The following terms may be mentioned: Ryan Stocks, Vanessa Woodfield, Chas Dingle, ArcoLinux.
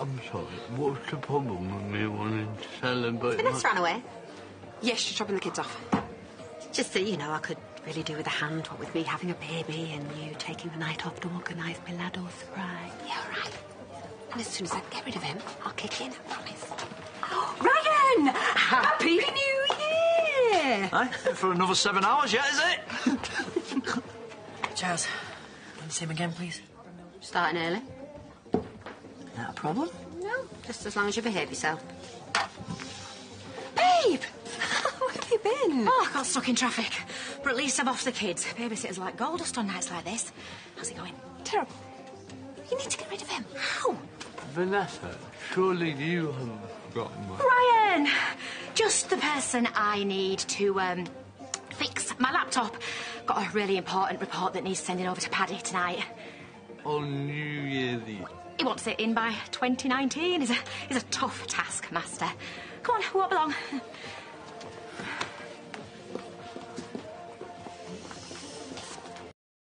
I'm sorry, what's the problem with me wanting to celebrate? The bus ran away. Yes, she's dropping the kids off. Just that, you know, I could really do with a hand, what with me having a baby and you taking the night off to organise my laddo's surprise. Yeah, all right. And as soon as I get rid of him, I'll kick in, I promise. Ryan! Happy New Year! Aye, for another 7 hours yet, is it? Chas, can you see him again, please? Starting early. Is that a problem? No, just as long as you behave yourself. Babe! Where have you been? Oh, I got stuck in traffic. But at least I'm off the kids. Babysitters like gold dust on nights like this. How's it going? Terrible. You need to get rid of him. How? Vanessa, surely you haven't forgotten what... Ryan! Just the person I need to, fix my laptop. Got a really important report that needs sending over to Paddy tonight. On New Year's Eve? He wants it in by 2019. He's a tough taskmaster. Come on, walk along.